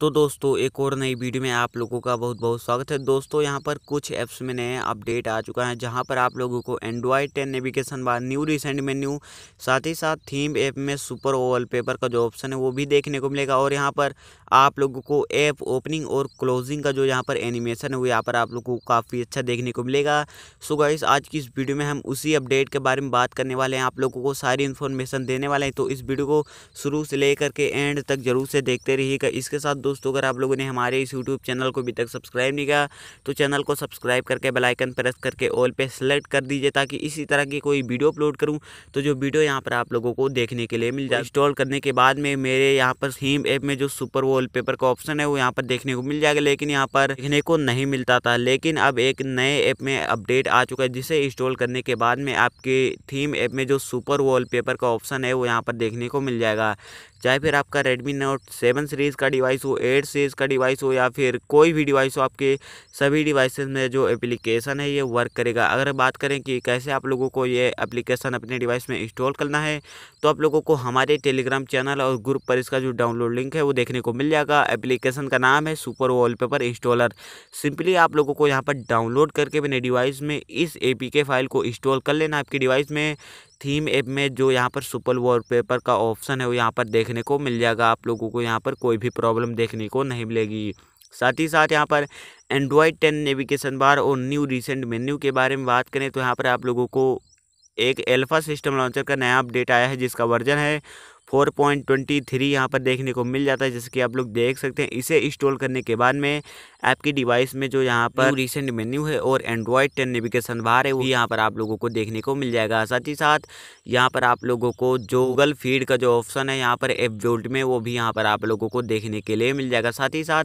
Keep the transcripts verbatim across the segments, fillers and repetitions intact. तो दोस्तों एक और नई वीडियो में आप लोगों का बहुत बहुत स्वागत है। दोस्तों यहाँ पर कुछ ऐप्स में नया अपडेट आ चुका है, जहाँ पर आप लोगों को Android ten navigation bar, new recent menu, साथ ही साथ थीम ऐप में सुपर वॉलपेपर का जो ऑप्शन है वो भी देखने को मिलेगा। और यहाँ पर आप लोगों को ऐप ओपनिंग और क्लोजिंग का जो यहाँ पर एनिमेशन है वो यहाँ पर आप लोगों को काफ़ी अच्छा देखने को मिलेगा। सो गाइस आज की इस वीडियो में हम उसी अपडेट के बारे में बात करने वाले हैं, आप लोगों को सारी इन्फॉर्मेशन देने वाले हैं। तो इस वीडियो को शुरू से लेकर के एंड तक जरूर से देखते रहिएगा। इसके साथ दोस्तों अगर आप लोगों ने हमारे इस यूट्यूब चैनल को अभी तक सब्सक्राइब नहीं किया तो चैनल को सब्सक्राइब करके बेल आइकन प्रेस करके ऑल पे सेलेक्ट कर दीजिए, ताकि इसी तरह की कोई वीडियो अपलोड करूं तो जो वीडियो यहां पर आप लोगों को देखने के लिए मिल जाए। इंस्टॉल करने के बाद में मेरे यहाँ पर थीम ऐप में जो सुपर वॉलपेपर का ऑप्शन है वो यहाँ पर देखने को मिल जाएगा, लेकिन यहाँ पर देखने को नहीं मिलता था। लेकिन अब एक नए ऐप में अपडेट आ चुका है, जिसे इंस्टॉल करने के बाद में आपके थीम ऐप में जो सुपर वॉलपेपर का ऑप्शन है वो यहाँ पर देखने को मिल जाएगा। चाहे फिर आपका रेडमी नोट सेवन सीरीज़ का डिवाइस हो, एट सीरीज़ का डिवाइस हो या फिर कोई भी डिवाइस हो, आपके सभी डिवाइसेस में जो एप्लीकेशन है ये वर्क करेगा। अगर बात करें कि कैसे आप लोगों को ये एप्लीकेशन अपने डिवाइस में इंस्टॉल करना है, तो आप लोगों को हमारे टेलीग्राम चैनल और ग्रुप पर इसका जो डाउनलोड लिंक है वो देखने को मिल जाएगा। एप्लीकेशन का नाम है सुपर वॉलपेपर इंस्टॉलर। सिंपली आप लोगों को यहाँ पर डाउनलोड करके अपने डिवाइस में इस एपीके फाइल को इंस्टॉल कर लेना। आपके डिवाइस में थीम ऐप में जो यहाँ पर सुपर वॉलपेपर का ऑप्शन है वो यहाँ पर देखने को मिल जाएगा। आप लोगों को यहाँ पर कोई भी प्रॉब्लम देखने को नहीं मिलेगी। साथ ही साथ यहाँ पर एंड्रॉयड टेन नेविगेशन बार और न्यू रिसेंट मेन्यू के बारे में बात करें तो यहाँ पर आप लोगों को एक अल्फा सिस्टम लॉन्चर का नया अपडेट आया है, जिसका वर्जन है फोर पॉइंट ट्वेंटी थ्री यहाँ पर देखने को मिल जाता है, जैसे कि आप लोग देख सकते हैं। इसे इंस्टॉल करने के बाद में आपकी डिवाइस में जो यहाँ पर रिसेंट मेन्यू है और एंड्रॉयड टेन नेविगेशन बार है वो यहाँ पर आप लोगों को देखने को मिल जाएगा। साथ ही साथ यहाँ पर आप लोगों को जो गूगल फीड का जो ऑप्शन है यहाँ पर एप वॉल्ट में वो भी यहाँ पर आप लोगों को देखने के लिए मिल जाएगा। साथ ही साथ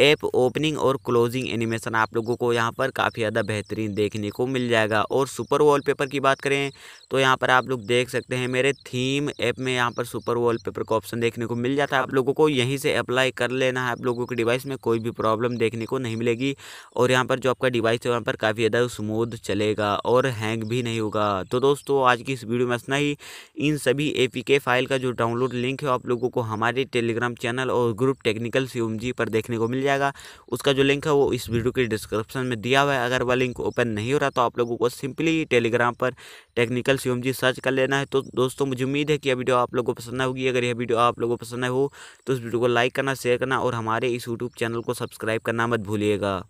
ऐप ओपनिंग और क्लोजिंग एनिमेशन आप लोगों को यहाँ पर काफ़ी ज़्यादा बेहतरीन देखने को मिल जाएगा। और सुपर वॉलपेपर की बात करें तो यहाँ पर आप लोग देख सकते हैं मेरे थीम ऐप में यहाँ पर सुपर वॉलपेपर का ऑप्शन देखने को मिल जाता है। आप लोगों को यहीं से अप्लाई कर लेना है, आप लोगों के डिवाइस में कोई भी प्रॉब्लम देखने को नहीं मिलेगी। और यहाँ पर जो आपका डिवाइस है वहाँ पर काफ़ी ज़्यादा स्मूथ चलेगा और हैंग भी नहीं होगा। तो दोस्तों आज की इस वीडियो में इतना ही। इन सभी एपीके फाइल का जो डाउनलोड लिंक है आप लोगों को हमारे टेलीग्राम चैनल और ग्रुप टेक्निकल शिवम जी पर देखने को जाएगा। उसका जो लिंक है वो इस वीडियो के डिस्क्रिप्शन में दिया हुआ है। अगर वह लिंक ओपन नहीं हो रहा तो आप लोगों को सिंपली टेलीग्राम पर टेक्निकल शिवम जी सर्च कर लेना है। तो दोस्तों मुझे उम्मीद है कि यह वीडियो आप लोगों को पसंद होगी। अगर यह वीडियो आप लोगों को पसंद हो तो इस वीडियो को लाइक करना, शेयर करना और हमारे इस यूट्यूब चैनल को सब्सक्राइब करना मत भूलिएगा।